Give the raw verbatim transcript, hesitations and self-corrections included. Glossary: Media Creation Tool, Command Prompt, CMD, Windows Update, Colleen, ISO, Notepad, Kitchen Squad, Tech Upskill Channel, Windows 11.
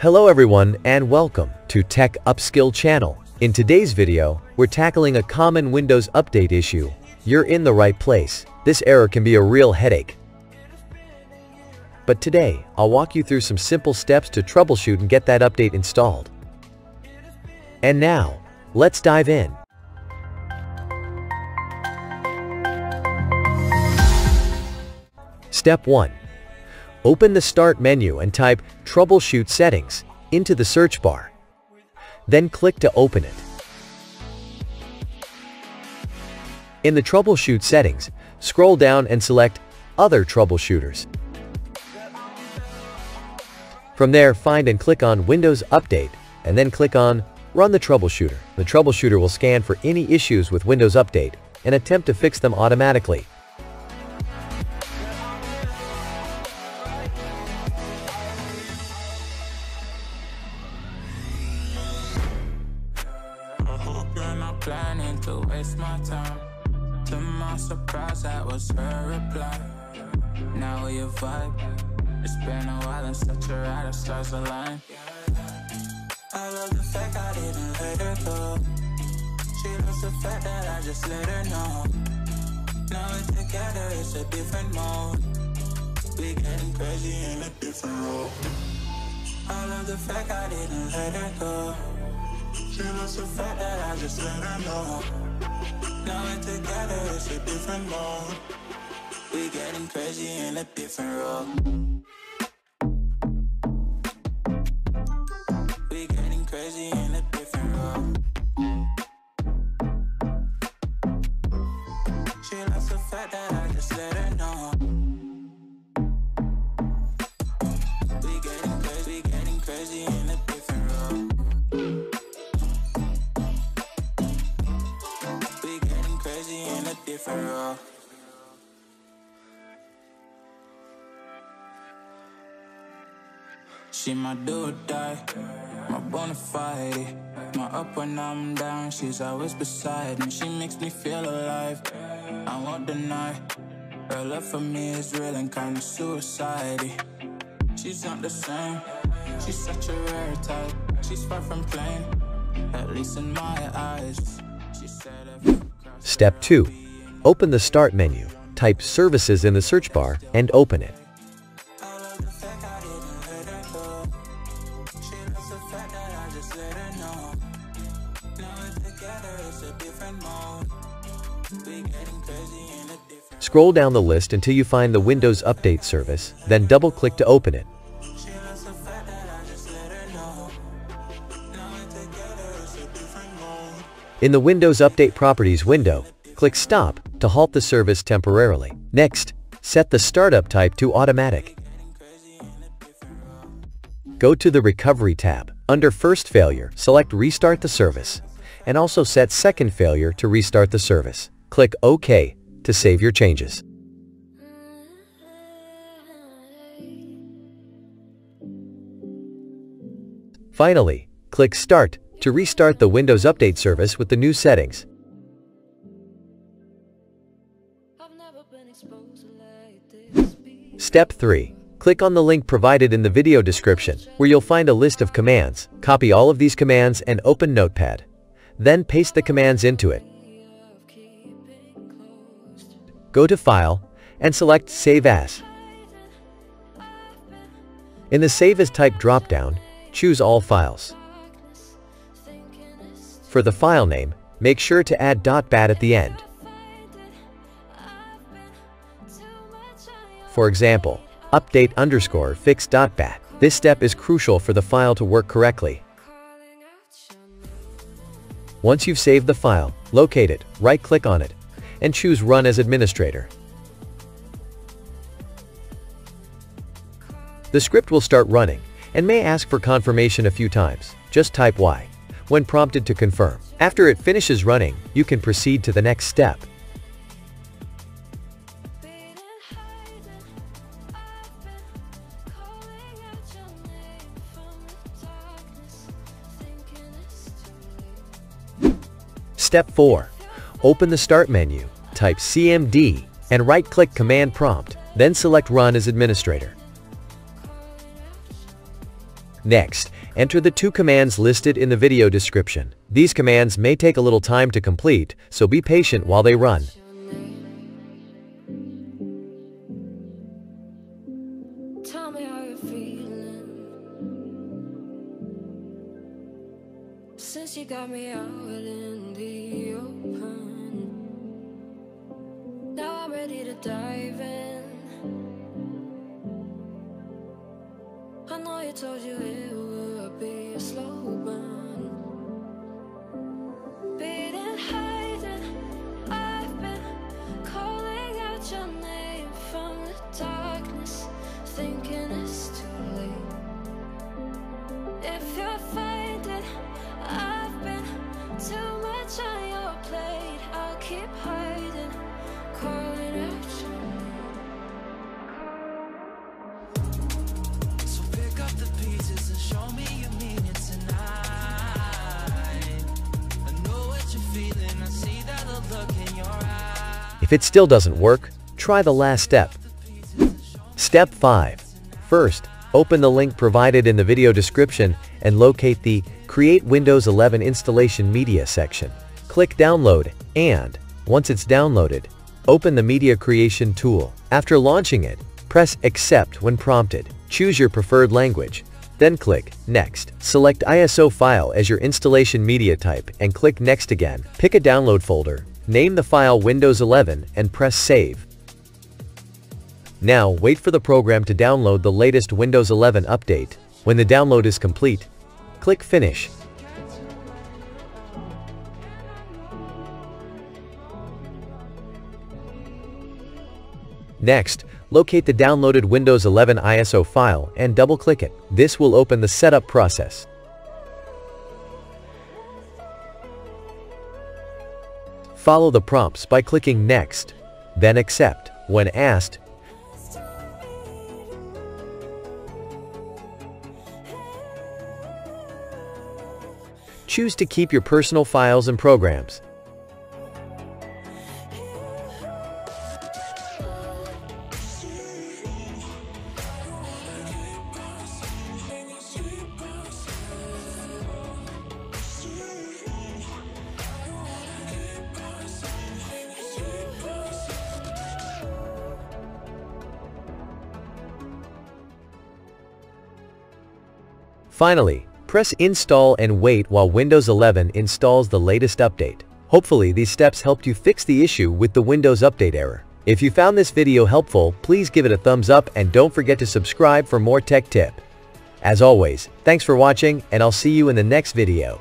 Hello everyone and welcome to Tech Upskill Channel. In today's video, we're tackling a common Windows update issue. You're in the right place. This error can be a real headache. But today, I'll walk you through some simple steps to troubleshoot and get that update installed. And now, let's dive in. Step one. Open the Start menu and type Troubleshoot Settings into the search bar. Then click to open it. In the Troubleshoot Settings, scroll down and select Other Troubleshooters. From there, find and click on Windows Update, and then click on Run the Troubleshooter. The troubleshooter will scan for any issues with Windows Update and attempt to fix them automatically. She my do or die, my bona fide, my up when I'm down, she's always beside me. She makes me feel alive, I won't deny. Her love for me is real and kinda suicide-y. She's not the same, she's such a rare type. She's far from plain, at least in my eyes. She said Step two. Open the Start menu, type Services in the search bar, and open it. Scroll down the list until you find the Windows Update service, then double-click to open it. In the Windows Update Properties window, click Stop to halt the service temporarily. Next, set the startup type to Automatic. Go to the Recovery tab. Under First Failure, select Restart the service, and also set Second Failure to restart the service. Click OK to save your changes. Finally, click Start to restart the Windows Update service with the new settings. Step three. Click on the link provided in the video description, where you'll find a list of commands. Copy all of these commands and open Notepad. Then paste the commands into it. Go to File, and select Save As. In the Save As type dropdown, choose All Files. For the file name, make sure to add .bat at the end. For example, update underscore fix.bat. This step is crucial for the file to work correctly. Once you've saved the file, locate it, right-click on it, and choose Run as Administrator. The script will start running, and may ask for confirmation a few times. Just type Y when prompted to confirm. After it finishes running, you can proceed to the next step. Step four. Open the Start menu, type C M D, and right-click Command Prompt, then select Run as Administrator. Next, enter the two commands listed in the video description. These commands may take a little time to complete, so be patient while they run. Since you got me out in the open, now I'm ready to dive in. I know you told you it would be a slow burn. Beat and hide and I've been calling out your name from the darkness, thinking it's too late. If you're finding I've been too much on your plate, I'll keep hiding, calling out your name. So pick up the pieces and show me you mean it tonight. I know what you're feeling, I see that look in your eye. If it still doesn't work, try the last step. Step five. First, open the link provided in the video description and locate the Create Windows eleven Installation Media section. Click Download, and once it's downloaded, open the Media Creation Tool. After launching it, press Accept when prompted. Choose your preferred language, then click Next. Select I S O file as your installation media type and click Next again. Pick a download folder, name the file Windows eleven, and press Save. Now wait for the program to download the latest Windows eleven update. When the download is complete, click Finish. Next, locate the downloaded Windows eleven I S O file and double-click it. This will open the setup process. Follow the prompts by clicking Next, then Accept when asked. Choose to keep your personal files and programs. Finally, press Install and wait while Windows eleven installs the latest update. Hopefully these steps helped you fix the issue with the Windows update error. If you found this video helpful, please give it a thumbs up and don't forget to subscribe for more tech tips. As always, thanks for watching, and I'll see you in the next video.